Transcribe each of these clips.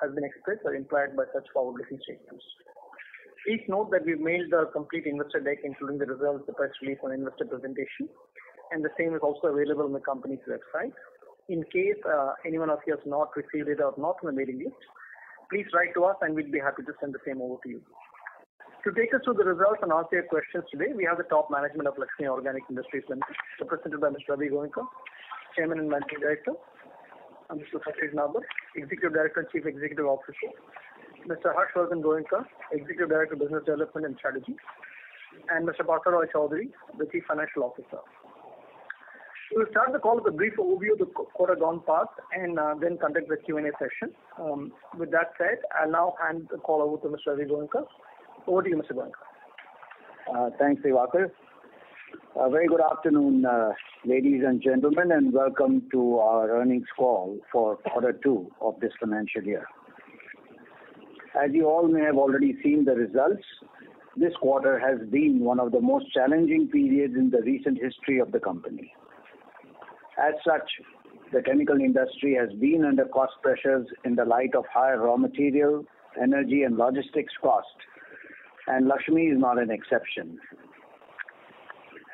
has been expressed or implied by such forward-looking statements. Please note that we've mailed the complete investor deck, including the results, the press release, and investor presentation, and the same is also available on the company's website. In case anyone of you has not received it or not on the mailing list, please write to us and we'd be happy to send the same over to you. To take us through the results and answer your questions today, we have the top management of Laxmi Organic Industries Limited, represented by Mr. Ravi Goenka, Chairman and Managing Director, and Mr. Khatrid Nabar, Executive Director and Chief Executive Officer, Mr. Harshvardhan Goenka, Executive Director of Business Development and Strategy, and Mr. Bhattaroy Chaudhary, the Chief Financial Officer. We will start the call with a brief overview of the quarter gone past and then conduct the Q&A session. With that said, I'll now hand the call over to Mr. Ravi Goenka. Over to you, Mr. Goenka. Thanks, Divakar. Very good afternoon, ladies and gentlemen, and welcome to our earnings call for quarter two of this financial year. As you all may have already seen the results, this quarter has been one of the most challenging periods in the recent history of the company. As such, the chemical industry has been under cost pressures in the light of higher raw material, energy and logistics costs, and Laxmi is not an exception.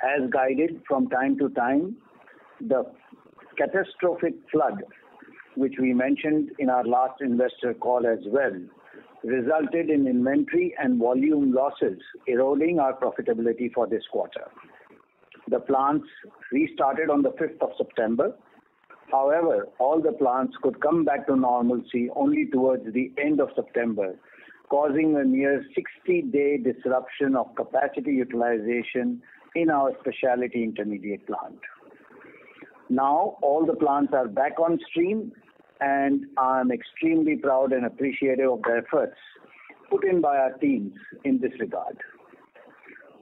As guided from time to time, the catastrophic flood, which we mentioned in our last investor call as well, resulted in inventory and volume losses, eroding our profitability for this quarter. The plants restarted on the 5th of September. However, all the plants could come back to normalcy only towards the end of September, causing a near 60-day disruption of capacity utilization in our specialty intermediate plant. Now, all the plants are back on stream, and I'm extremely proud and appreciative of the efforts put in by our teams in this regard.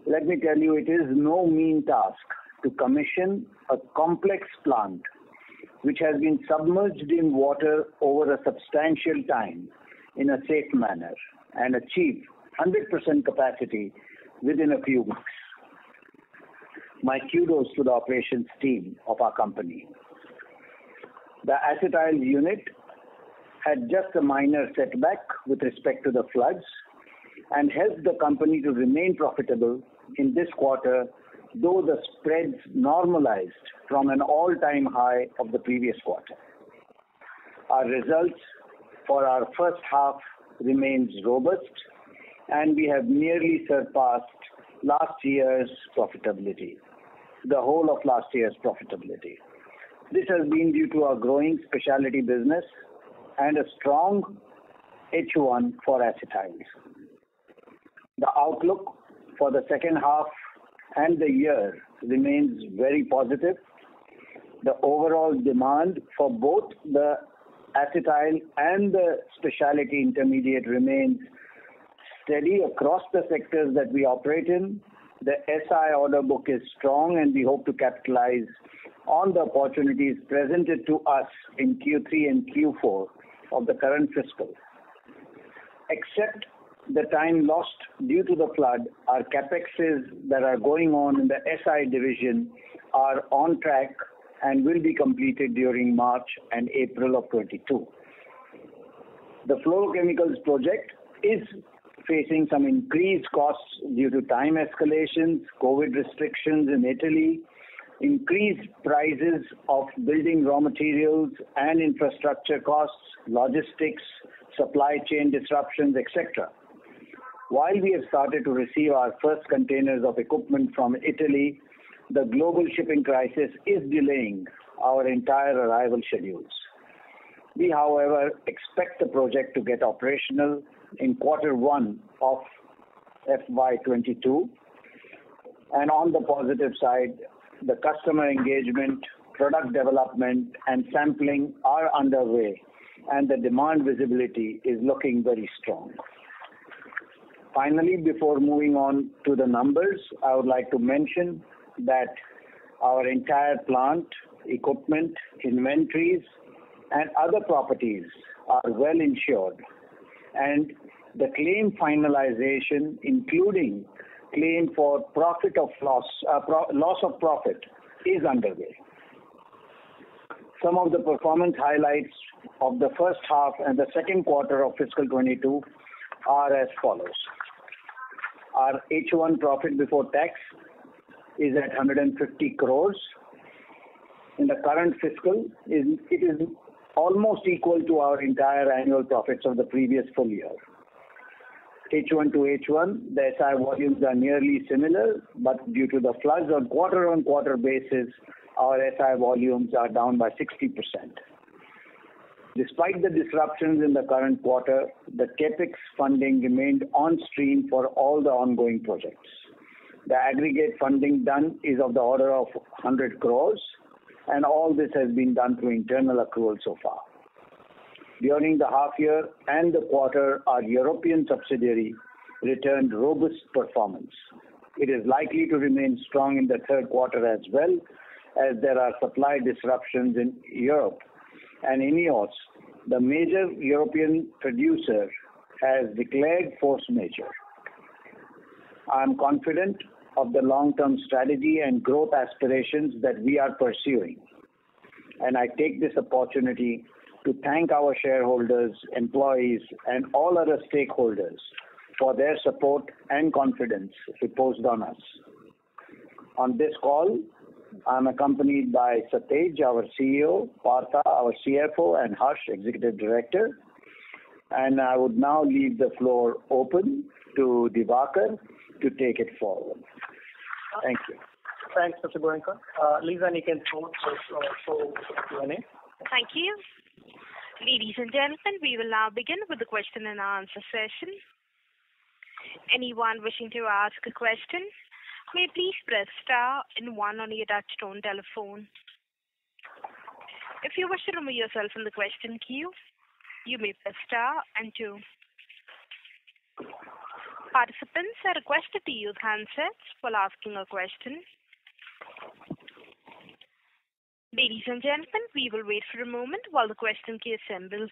Let me tell you, it is no mean task to commission a complex plant which has been submerged in water over a substantial time in a safe manner and achieve 100% capacity within a few weeks. My kudos to the operations team of our company. The acetyl unit had just a minor setback with respect to the floods and helped the company to remain profitable in this quarter, though the spreads normalized from an all-time high of the previous quarter. Our results for our first half remains robust, and we have nearly surpassed last year's profitability, the whole of last year's profitability. This has been due to our growing specialty business and a strong H1 for acetyls. The outlook for the second half and the year remains very positive. The overall demand for both the acetyl and the specialty intermediate remains steady across the sectors that we operate in. The SI order book is strong, and we hope to capitalize on the opportunities presented to us in Q3 and Q4 of the current fiscal. Except the time lost due to the flood, our CAPEXes that are going on in the SI division are on track and will be completed during March and April of 22. The fluorochemicals project is facing some increased costs due to time escalations, COVID restrictions in Italy, increased prices of building raw materials and infrastructure costs, logistics, supply chain disruptions, etc. While we have started to receive our first containers of equipment from Italy, the global shipping crisis is delaying our entire arrival schedules. We, however, expect the project to get operational in quarter one of FY22. And on the positive side, the customer engagement, product development, and sampling are underway, and the demand visibility is looking very strong. Finally, before moving on to the numbers, I would like to mention that our entire plant, equipment, inventories, and other properties are well insured. And the claim finalization, including claim for profit of loss of profit, is underway. Some of the performance highlights of the first half and the second quarter of fiscal 22 are as follows. Our H1 profit before tax is at 150 crores. In the current fiscal, it is almost equal to our entire annual profits of the previous full year. H1 to H1, the SI volumes are nearly similar, but due to the floods on quarter-on-quarter basis, our SI volumes are down by 60%. Despite the disruptions in the current quarter, the CAPEX funding remained on stream for all the ongoing projects. The aggregate funding done is of the order of 100 crores, and all this has been done through internal accrual so far. During the half year and the quarter, our European subsidiary returned robust performance. It is likely to remain strong in the third quarter as well, as there are supply disruptions in Europe, and Ineos, the major European producer, has declared force majeure. I am confident of the long-term strategy and growth aspirations that we are pursuing, and I take this opportunity to thank our shareholders, employees, and all other stakeholders for their support and confidence reposed on us. On this call, I am accompanied by Satage, our CEO, Partha, our CFO, and Harsh, Executive Director. And I would now leave the floor open to Divakar to take it forward. Thank you. Thanks, Mr. Goenka. Lizan, you can vote for Q&A. Thank you. Ladies and gentlemen, we will now begin with the question and answer session. Anyone wishing to ask a question may please press star and one on your touchtone telephone. If you wish to remove yourself from the question queue, you may press star and two. Participants are requested to use handsets while asking a question. Ladies and gentlemen, we will wait for a moment while the question queue assembles.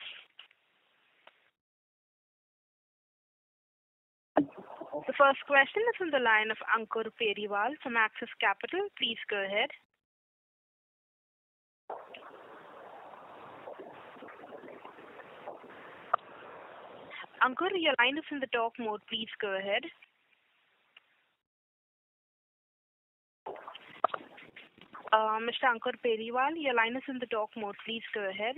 The first question is on the line of Ankur Periwal from Axis Capital. Please go ahead. Ankur, your line is in the talk mode. Please go ahead. Mr. Ankur Periwal, your line is in the talk mode. Please go ahead.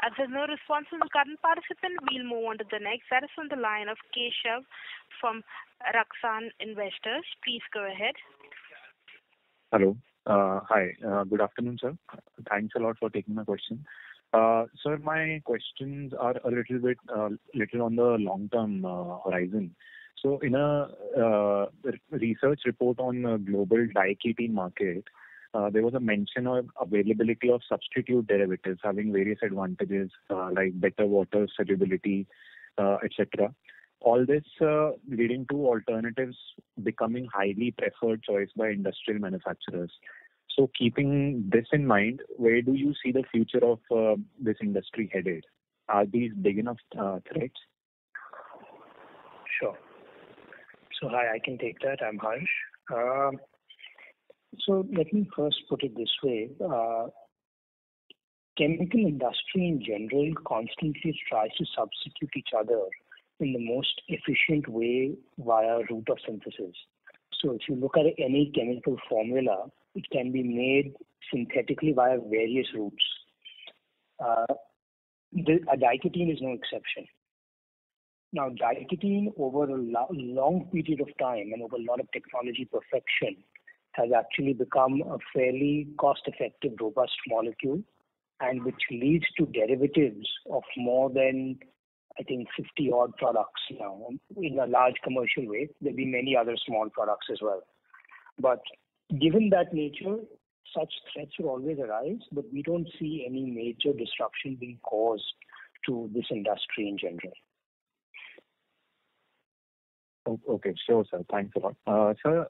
As there's no response from the current participant, we'll move on to the next. That is on the line of Keshav from Raksan Investors. Please go ahead. Hello. Hi. Good afternoon, sir. Thanks a lot for taking my question. Sir, my questions are a little bit on the long-term horizon. So in a research report on global diketene market, there was a mention of availability of substitute derivatives having various advantages like better water solubility, etc. All this leading to alternatives becoming highly preferred choice by industrial manufacturers. So keeping this in mind, where do you see the future of this industry headed? Are these big enough threats? Sure. So hi, I can take that. I'm Harsh. So let me first put it this way. Chemical industry in general constantly tries to substitute each other in the most efficient way via route of synthesis. So if you look at any chemical formula, it can be made synthetically via various routes. Diketene is no exception. Now, diketene over a long period of time and over a lot of technology perfection has actually become a fairly cost-effective, robust molecule, and which leads to derivatives of more than, I think, 50 odd products now in a large commercial way. There'll be many other small products as well. But given that nature, such threats will always arise, but we don't see any major disruption being caused to this industry in general. Okay, sure, sir. Thanks a lot. Sir,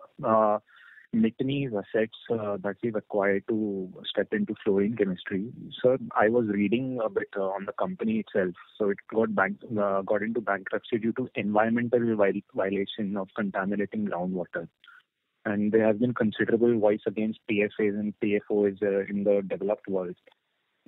Miteni's assets that we've acquired to step into fluorine chemistry. So I was reading a bit on the company itself. So it got into bankruptcy due to environmental violation of contaminating groundwater. And there has been considerable voice against PFAs and PFOs in the developed world.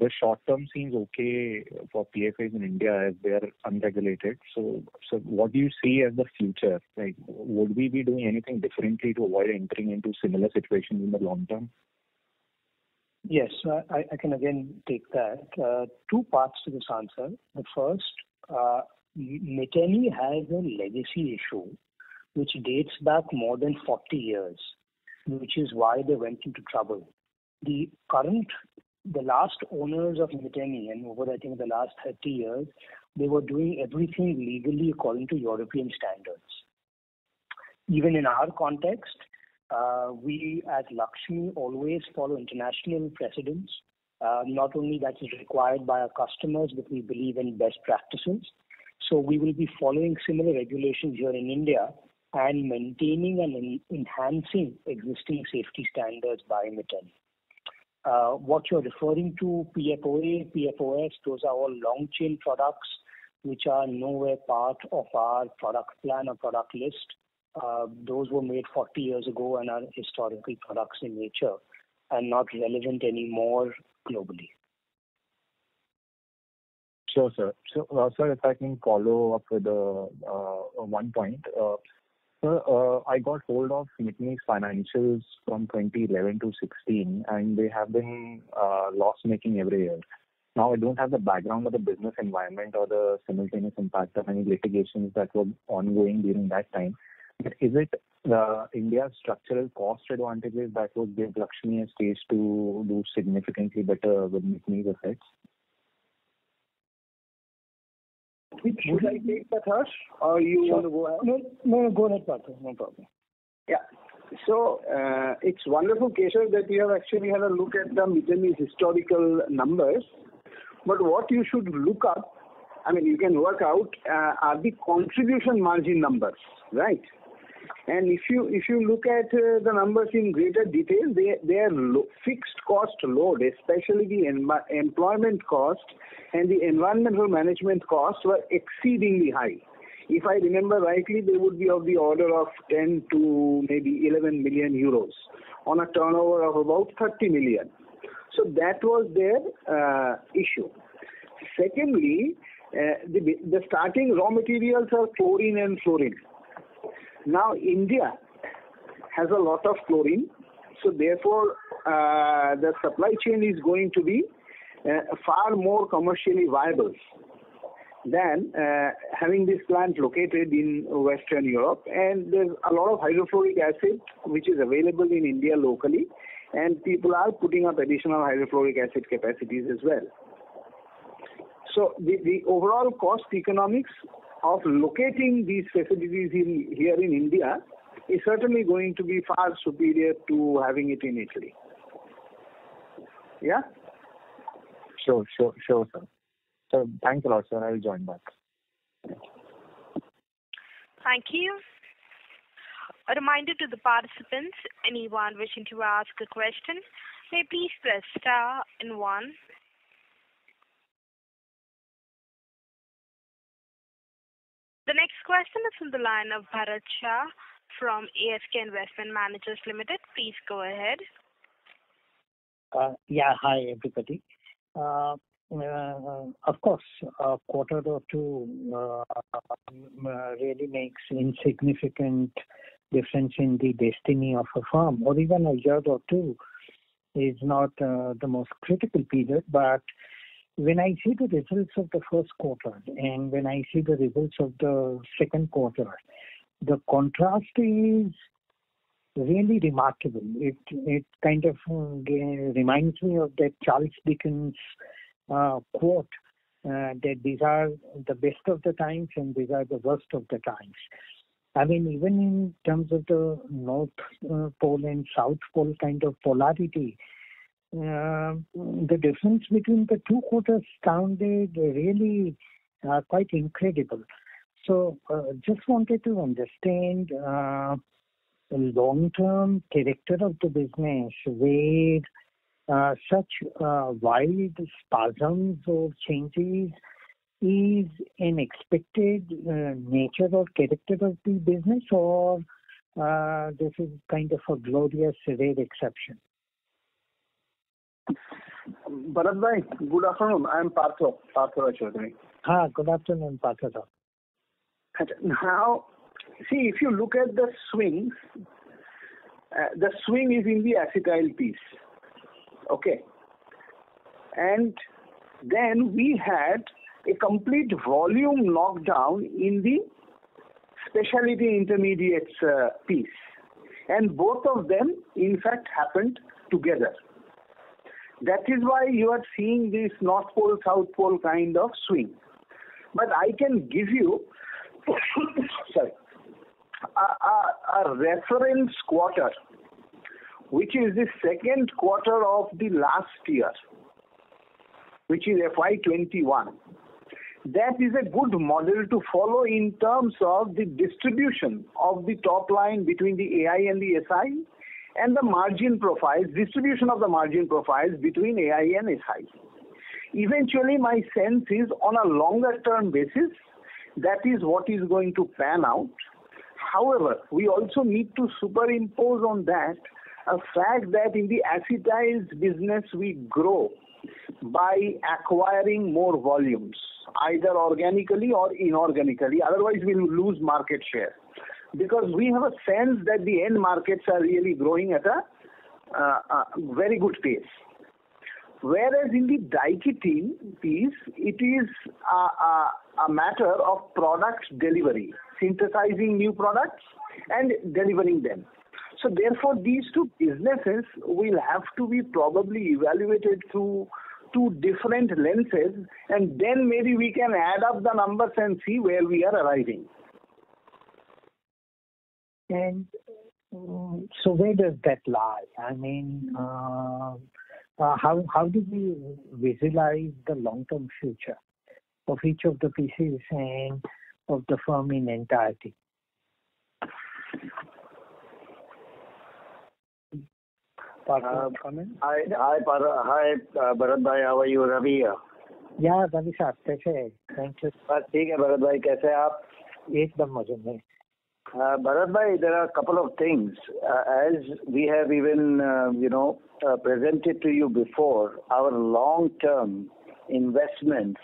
the short term seems okay for PFIs in India as they are unregulated. So what do you see as the future? Like, would we be doing anything differently to avoid entering into similar situations in the long term? Yes, I can again take that. Two parts to this answer. The first, Miteni has a legacy issue which dates back more than 40 years, which is why they went into trouble. The last owners of Miteni, and over I think the last 30 years, they were doing everything legally according to European standards. Even in our context, we at Laxmi always follow international precedents. Not only that is required by our customers, but we believe in best practices. So we will be following similar regulations here in India and maintaining and enhancing existing safety standards by Miteni. What you're referring to, PFOA, PFOS, those are all long-chain products which are nowhere part of our product plan or product list. Those were made 40 years ago and are historical products in nature and not relevant anymore globally. Sure, sir. So, sir, if I can follow up with one point. Sir, I got hold of Miteni's financials from 2011 to 16, and they have been loss-making every year. Now, I don't have the background of the business environment or the simultaneous impact of any litigations that were ongoing during that time. But is it India's structural cost advantages that would give Laxmi a stage to do significantly better with Miteni's effects? Should I take that, Harsh, or you want to go ahead? No, go ahead, Partha. No problem. Yeah. So it's wonderful, Keshav, that you have actually had a look at the Miteni's historical numbers. But what you should look up, I mean, you can work out, are the contribution margin numbers, right? And if you look at the numbers in greater detail, they are fixed cost load, especially the employment cost and the environmental management costs were exceedingly high. If I remember rightly, they would be of the order of 10 to maybe 11 million euros on a turnover of about 30 million. So that was their issue. Secondly, the starting raw materials are chlorine and fluorine. Now, India has a lot of chlorine, so therefore the supply chain is going to be far more commercially viable than having this plant located in Western Europe. And there's a lot of hydrofluoric acid which is available in India locally, and people are putting up additional hydrofluoric acid capacities as well. So the overall cost economics of locating these facilities here in India is certainly going to be far superior to having it in Italy. Yeah? Sure, sir. So thanks a lot, sir. I will join back. Thank you. A reminder to the participants, anyone wishing to ask a question, may please press star and one. The next question is from the line of Bharat Shah from ASK Investment Managers Limited. Please go ahead. Hi, everybody. Of course, a quarter or two really makes insignificant difference in the destiny of a firm, or even a year or two is not the most critical period, but when I see the results of the first quarter and when I see the results of the second quarter, the contrast is really remarkable. It kind of reminds me of that Charles Dickens quote that these are the best of the times and these are the worst of the times. I mean, even in terms of the North Pole and South Pole kind of polarity, the difference between the two quarters sounded really quite incredible. So just wanted to understand the long-term character of the business where such wild spasms or changes is an expected nature or character of the business, or this is kind of a glorious rare exception. Bharat bhai, good afternoon. I am Partha, Bhattaroy Chaudhary. Ha, good afternoon, Partha. Now, see, if you look at the swing is in the acetyl piece. Okay. And then we had a complete volume knockdown in the specialty intermediates piece. And both of them, in fact, happened together. That is why you are seeing this North Pole, South Pole kind of swing. But I can give you a reference quarter, which is the second quarter of the last year, which is FY21. That is a good model to follow in terms of the distribution of the top line between the AI and the SI, and the margin profiles, distribution of the margin profiles between AI and SI. Eventually, my sense is on a longer term basis, that is what is going to pan out. However, we also need to superimpose on that a fact that in the acetyls business, we grow by acquiring more volumes, either organically or inorganically. Otherwise, we will lose market share, because we have a sense that the end markets are really growing at a very good pace. Whereas in the diketene piece, it is a matter of product delivery, synthesizing new products and delivering them. So therefore, these two businesses will have to be probably evaluated through two different lenses, and then maybe we can add up the numbers and see where we are arriving. And so where does that lie? I mean, how do we visualize the long-term future of each of the pieces and of the firm in entirety? Hi, Bharat bhai, how are you? Ravi here. Yeah, Ravi sir, thank you. Okay, Bharat bhai, kaise hai aap? Ekdam maje mein. Bharat bhai, there are a couple of things. As we have even, presented to you before, our long-term investments,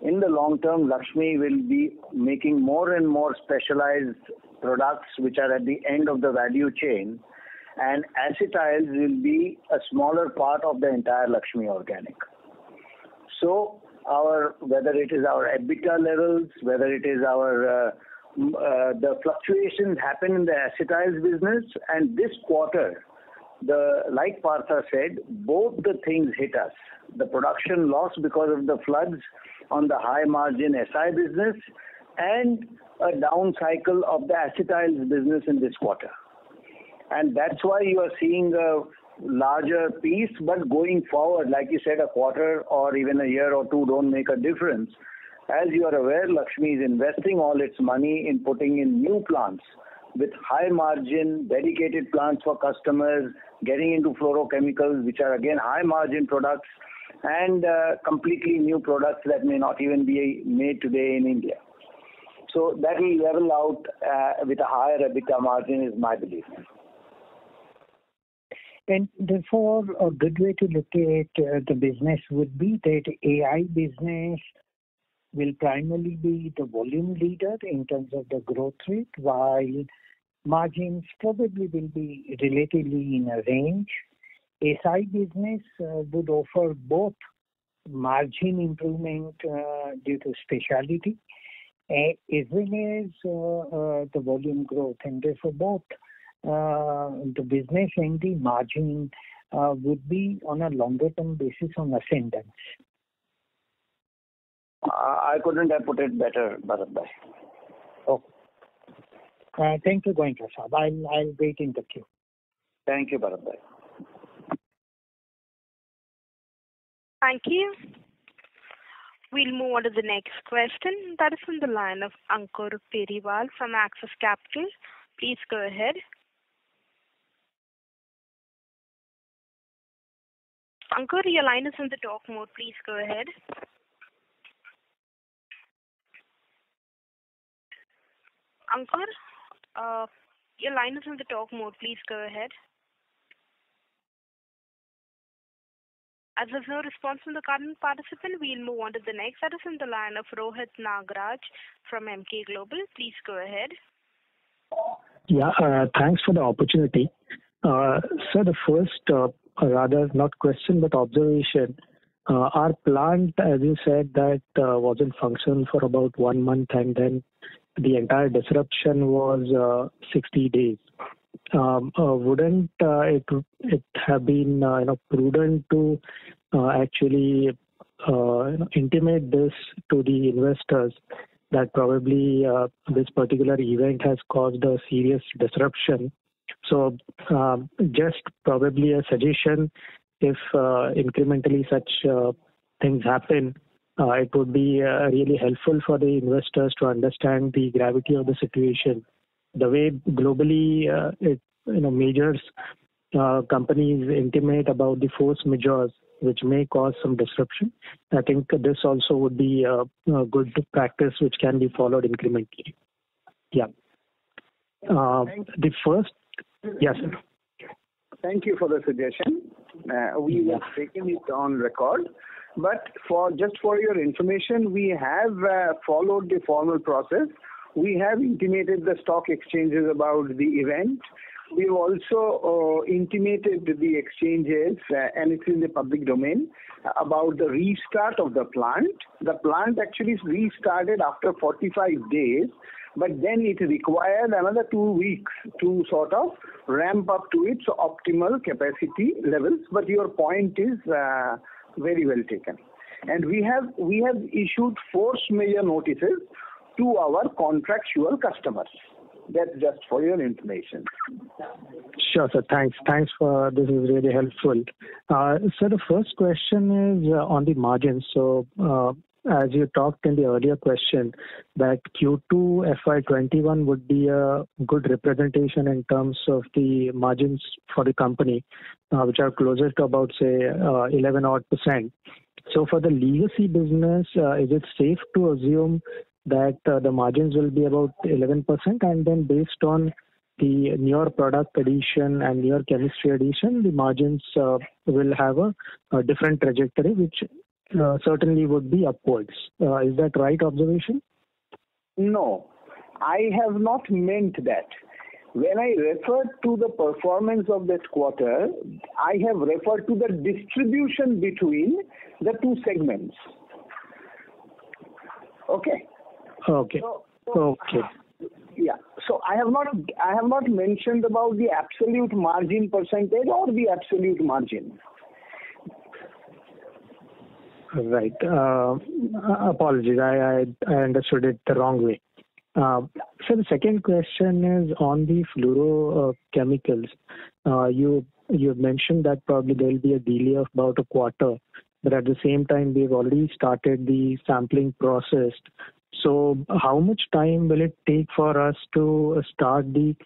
in the long-term, Laxmi will be making more and more specialized products which are at the end of the value chain, and acetyls will be a smaller part of the entire Laxmi Organic. So, whether it is our EBITDA levels, whether it is our... the fluctuations happen in the acetyls business, and this quarter, like Partha said, both the things hit us. The production loss because of the floods on the high margin SI business, and a down cycle of the acetyls business in this quarter. And that's why you are seeing a larger piece, but going forward, like you said, a quarter or even a year or two don't make a difference. As you are aware, Laxmi is investing all its money in putting in new plants with high margin, dedicated plants for customers, getting into fluorochemicals, which are again high margin products, and completely new products that may not even be made today in India. So that will level out with a higher EBITDA margin is my belief. And therefore, a good way to look at the business would be that AI business will primarily be the volume leader in terms of the growth rate, while margins probably will be relatively in a range. SI business would offer both margin improvement due to speciality as well as the volume growth, and therefore both the business and the margin would be on a longer term basis on ascendance. I couldn't have put it better, Bharat bhai. Oh. Thank you, Goenka Sahab. I'll wait in the queue. Thank you, Bharat bhai. Thank you. We'll move on to the next question. That is from the line of Ankur Periwal from Axis Capital. Please go ahead. Ankur, your line is in the talk mode. Please go ahead. Ankur, your line is in the talk mode. Please go ahead. As there's no response from the current participant, we'll move on to the next. That is in the line of Rohit Nagraj from Emkay Global. Please go ahead. Yeah, thanks for the opportunity. So the first, rather not question, but observation. Our plant, as you said, that wasn't functional for about 1 month, and then the entire disruption was 60 days. Wouldn't it have been prudent to actually intimate this to the investors that probably this particular event has caused a serious disruption? So just probably a suggestion, if incrementally such things happen, it would be really helpful for the investors to understand the gravity of the situation. The way globally majors companies intimate about the force majeures, which may cause some disruption, I think this also would be a good practice which can be followed incrementally. Yeah. The first, yes. Thank you for the suggestion. We have taken it on record. But just for your information, we have followed the formal process. We have intimated the stock exchanges about the event. We've also intimated the exchanges, and it's in the public domain, about the restart of the plant. The plant actually restarted after 45 days, but then it required another 2 weeks to sort of ramp up to its optimal capacity levels. But your point is very well taken. And we have issued force majeure notices to our contractual customers. That's just for your information. Sure, sir. Thanks. Thanks for this. Is really helpful. So the first question is on the margins. So as you talked in the earlier question, that Q2 FY21 would be a good representation in terms of the margins for the company, which are closer to about, say, 11-odd%. So for the legacy business, is it safe to assume that the margins will be about 11%, and then based on the newer product addition and newer chemistry addition, the margins will have a different trajectory, which certainly would be upwards. Is that right observation? No, I have not meant that. When I referred to the performance of this quarter, I have referred to the distribution between the two segments. Okay. Okay. Okay. Yeah. So I have not mentioned about the absolute margin percentage or the absolute margin. Right. Apologies. I understood it the wrong way. So the second question is on the fluorochemicals. You mentioned that probably there will be a delay of about a quarter, but at the same time we've already started the sampling process. So how much time will it take for us to start the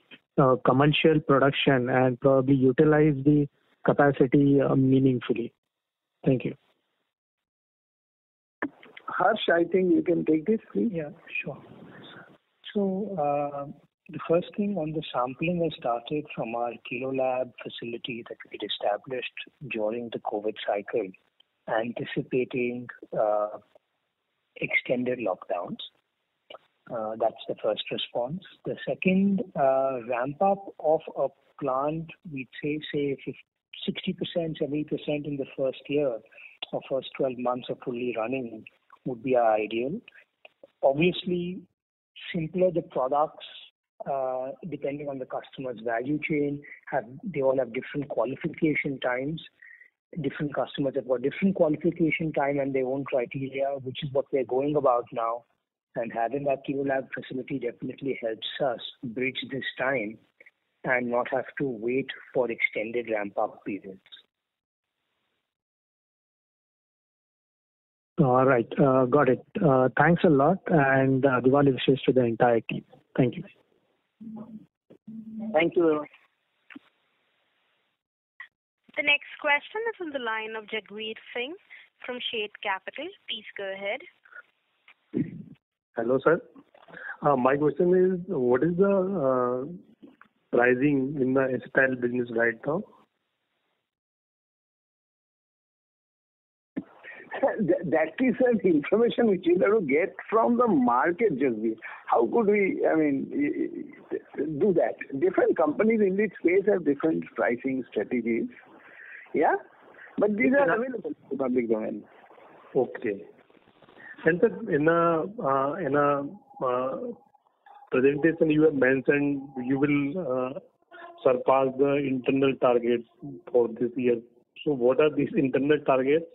commercial production and probably utilize the capacity meaningfully? Thank you. Harsh, I think you can take this, please. Yeah, sure. So the first thing on the sampling has started from our Kilo Lab facility that we established during the COVID cycle, anticipating extended lockdowns. That's the first response. The second, ramp up of a plant, we'd say 60%, 70% in the first year or first 12 months of fully running would be our ideal. Obviously, simpler the products, depending on the customer's value chain, they all have different qualification times. Different customers have got different qualification time and their own criteria, which is what we're going about now. And having that Kilo Lab facility definitely helps us bridge this time and not have to wait for extended ramp-up periods. All right. Got it. Thanks a lot. And Diwali wishes to the entire team. Thank you. Thank you. The next question is on the line of Jagveer Singh from Shade Capital. Please go ahead. Hello, sir. My question is, what is the pricing in the acetyl business right now? is an information which you have to get from the market, Jasbir. How could we, do that? Different companies in this space have different pricing strategies. Yeah? But these are available to public domain. Okay. And sir, in a presentation you have mentioned you will surpass the internal targets for this year. So what are these internal targets?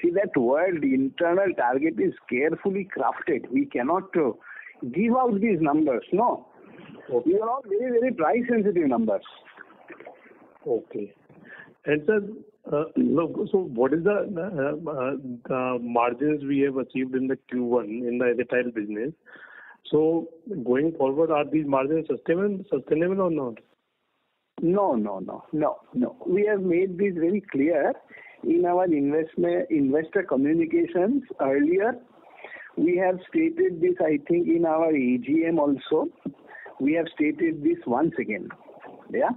See, that word internal target is carefully crafted. We cannot give out these numbers. No. Okay. These are all very, very price sensitive numbers. Okay. And sir, so what is the margins we have achieved in the Q1 in the retail business? So going forward, are these margins sustainable or not? No. We have made this very clear in our investor communications earlier. We have stated this, I think, in our AGM also. We have stated this once again. Yeah.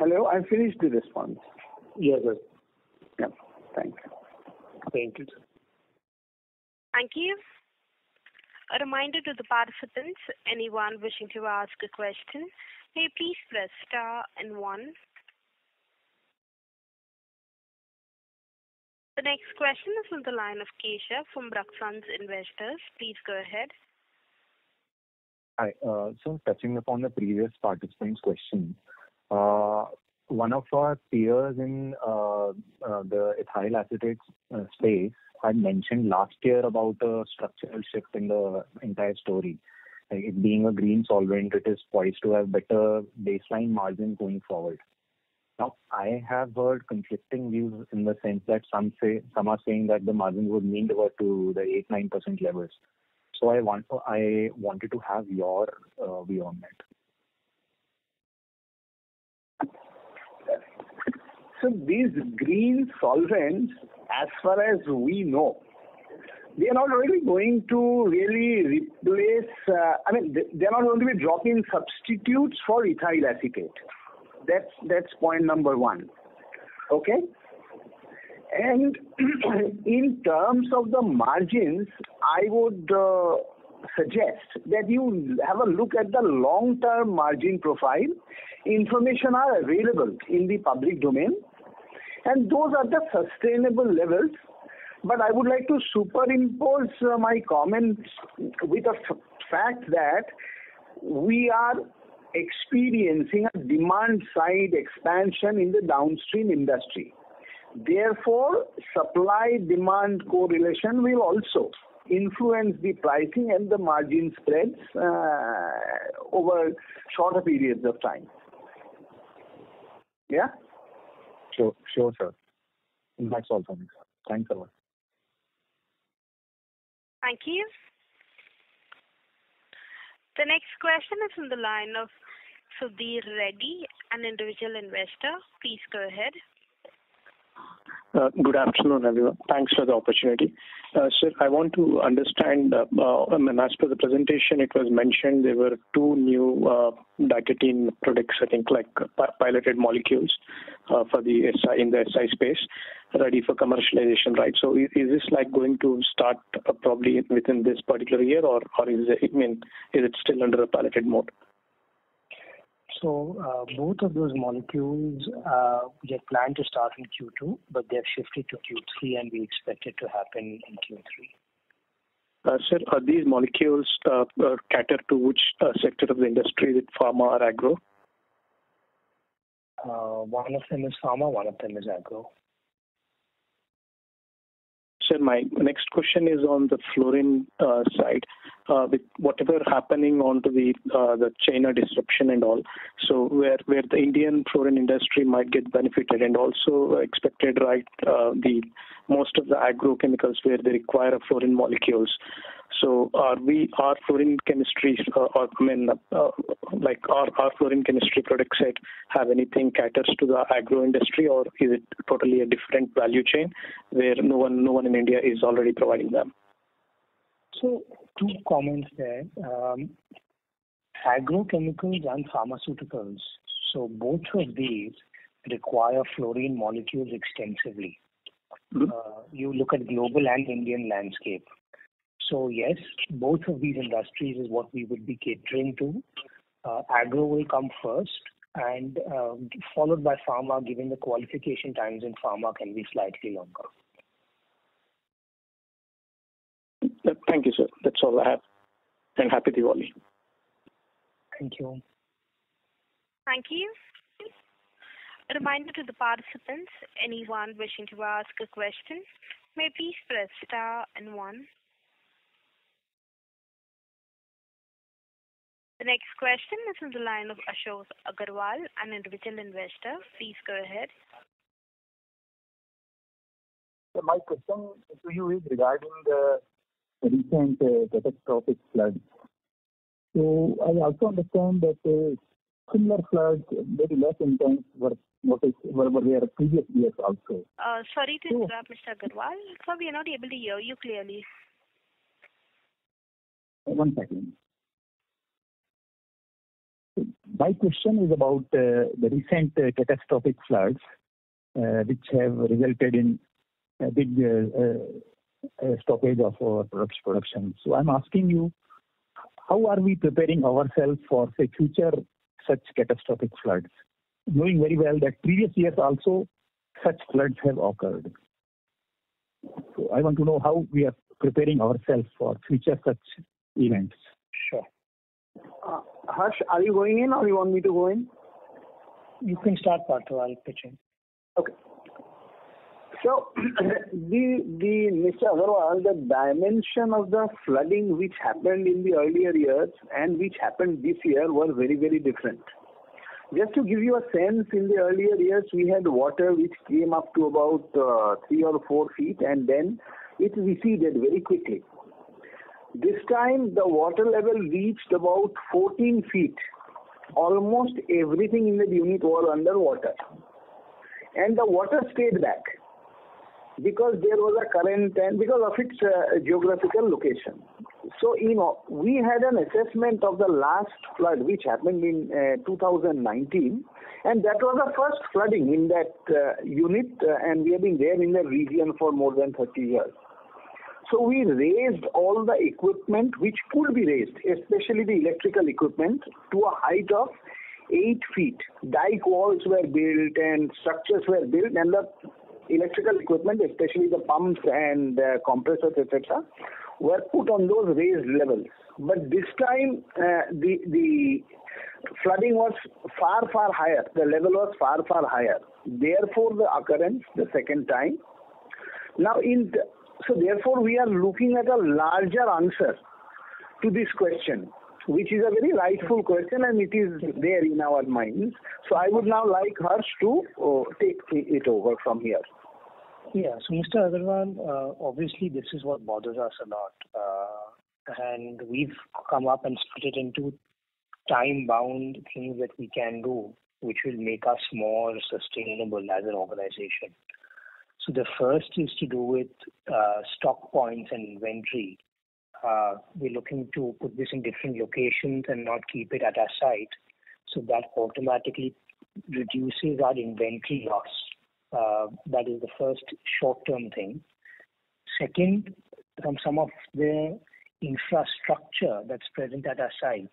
Hello, I finished the response. Yes, sir. Yeah, thank you. Thank you, sir. Thank you. A reminder to the participants, anyone wishing to ask a question, may please press star and one. The next question is on the line of Keshav from Raksan Investors. Please go ahead. Hi. So touching upon the previous participant's question, one of our peers in the ethyl acetate space had mentioned last year about a structural shift in the entire story. Like it being a green solvent, it is poised to have better baseline margin going forward. Now, I have heard conflicting views in the sense that some are saying that the margin would mean over to the 8-9% levels. So I wanted to have your view on that. So these green solvents, as far as we know, they are not really going to really replace, they are not going to be dropping substitutes for ethyl acetate. That's point number one. Okay? And in terms of the margins, I would suggest that you have a look at the long-term margin profile. Information are available in the public domain, and those are the sustainable levels. But I would like to superimpose my comments with a fact that we are experiencing a demand-side expansion in the downstream industry. Therefore, supply-demand correlation will also influence the pricing and the margin spreads over shorter periods of time. Yeah? Sure, sir. That's all for me, sir. Thanks a lot. Thank you. The next question is on the line of Sudhir Reddy, an individual investor. Please go ahead. Good afternoon, everyone. Thanks for the opportunity. Sir, I want to understand, as per the presentation, it was mentioned there were two new diketene products, I think, like piloted molecules for the SI, in the SI space, ready for commercialization, right? So is this like going to start probably within this particular year, or is it still under a piloted mode? So both of those molecules we had planned to start in Q2, but they've shifted to Q3, and we expect it to happen in Q3. Sir, are these molecules catered to which sector of the industry? Is it pharma or agro? One of them is pharma, one of them is agro. Sir, my next question is on the fluorine side. With whatever happening onto the China disruption and all, so where the Indian fluorine industry might get benefited, and also expected, right, the most of the agrochemicals where they require fluorine molecules. So our fluorine chemistry, our fluorine chemistry product set have anything caters to the agro industry, or is it totally a different value chain where no one in India is already providing them? So two comments there. Agrochemicals and pharmaceuticals. So both of these require fluorine molecules extensively. You look at global and Indian landscape. So yes, both of these industries is what we would be catering to. Agro will come first and followed by pharma, given the qualification times in pharma can be slightly longer. Thank you, sir. That's all I have. And happy Diwali. Thank you. Thank you. A reminder to the participants, anyone wishing to ask a question, may please press star and one. The next question is on the line of Ashok Agarwal, an individual investor. Please go ahead. So my question to you is regarding the recent catastrophic floods. So I also understand that similar floods, very less intense, were there previous years also. Sorry to interrupt, Mr. Agarwal. Sir, we are not able to hear you clearly. One second. My question is about the recent catastrophic floods, which have resulted in a big stoppage of our production. So I'm asking you, how are we preparing ourselves for, say, future such catastrophic floods, knowing very well that previous years also such floods have occurred? So I want to know how we are preparing ourselves for future such events. Sure. Harsh, are you going in or you want me to go in? You can start, Partha. I'll pitch in. Okay. So the Mr. Agarwal, the dimension of the flooding which happened in the earlier years and which happened this year were very, very different. Just to give you a sense, in the earlier years, we had water which came up to about 3 or 4 feet and then it receded very quickly. This time, the water level reached about 14 feet. Almost everything in the unit was underwater. And the water stayed back, because there was a current and because of its geographical location. So, we had an assessment of the last flood which happened in 2019, and that was the first flooding in that unit, and we have been there in the region for more than 30 years. So, we raised all the equipment which could be raised, especially the electrical equipment, to a height of 8 feet. Dike walls were built and structures were built, and the electrical equipment, especially the pumps and compressors, etc., were put on those raised levels. But this time, the flooding was far, far higher. The level was far, far higher. Therefore, the occurrence the second time. Now, therefore, we are looking at a larger answer to this question, which is a very rightful question, and it is there in our minds. So I would now like Harsh to take it over from here. Yeah, so Mr. Agarwal, obviously this is what bothers us a lot. And we've come up and split it into time-bound things that we can do, which will make us more sustainable as an organization. So the first is to do with stock points and inventory. We're looking to put this in different locations and not keep it at our site. So that automatically reduces our inventory loss. That is the first short-term thing. Second, from some of the infrastructure that's present at our site,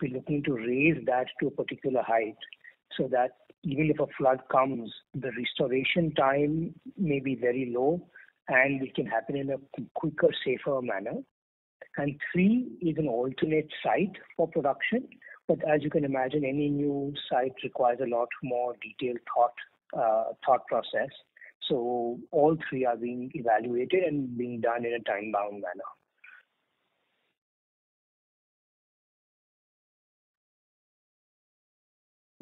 we're looking to raise that to a particular height so that even if a flood comes, the restoration time may be very low and it can happen in a quicker, safer manner. And 3 is an alternate site for production. But as you can imagine, any new site requires a lot more detailed thought process. So all 3 are being evaluated and being done in a time-bound manner.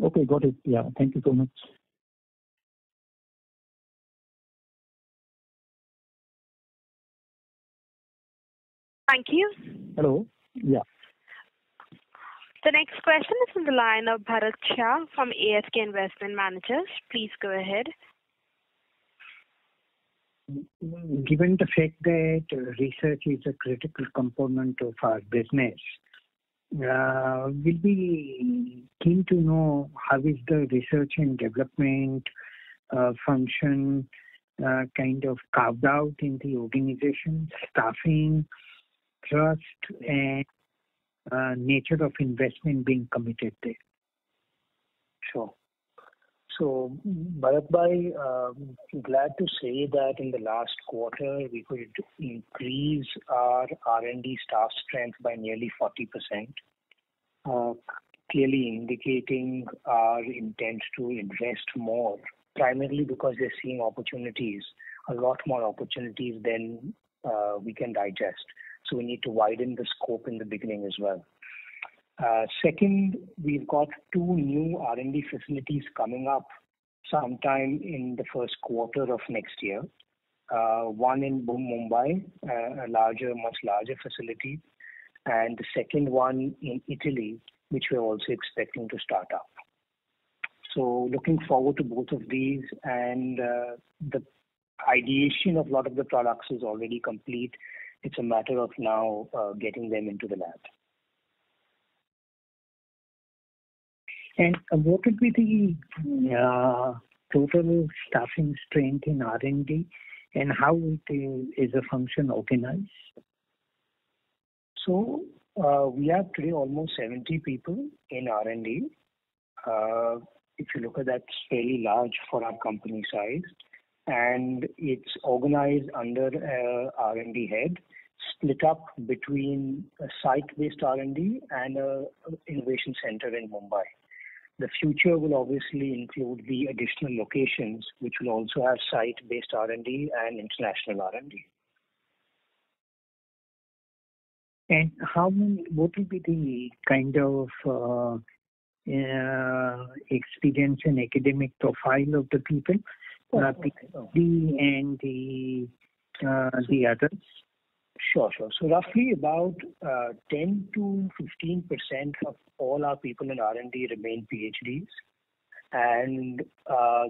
Okay, got it. Yeah, thank you so much. Thank you. Hello. Yeah. The next question is from the line of Bharat Shah from ASK Investment Managers. Please go ahead. Given the fact that research is a critical component of our business, we'll be keen to know how is the research and development function kind of carved out in the organization, staffing, trust, and nature of investment being committed there. Sure. So, Bharat Bhai, I'm glad to say that in the last quarter, we could increase our R&D staff strength by nearly 40%, clearly indicating our intent to invest more, primarily because they're seeing opportunities, a lot more opportunities than we can digest. So we need to widen the scope in the beginning as well. Second, we've got two new R&D facilities coming up sometime in the first quarter of next year. One in Mumbai, a larger, much larger facility, and the second one in Italy, which we're also expecting to start up. So looking forward to both of these, and the ideation of a lot of the products is already complete. It's a matter of now getting them into the lab. And what would be the total staffing strength in R&D, and how it is a function organized? So we have today almost 70 people in R&D. If you look at that, it's fairly large for our company size. And it's organized under R&D head, split up between a site-based R&D and an innovation center in Mumbai. The future will obviously include the additional locations, which will also have site-based R&D and international R&D. And how many? What will be the kind of experience and academic profile of the people? And the others? Sure. So roughly about 10 to 15% of all our people in R&D remain PhDs, and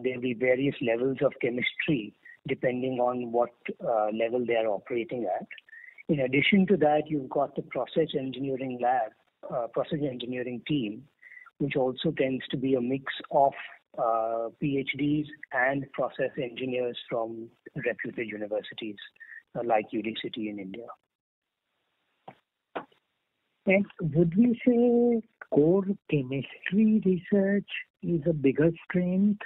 there will be various levels of chemistry depending on what level they are operating at. In addition to that, you've got the process engineering lab, process engineering team, which also tends to be a mix of PhDs and process engineers from reputed universities like UD City in India. And would we say core chemistry research is a bigger strength,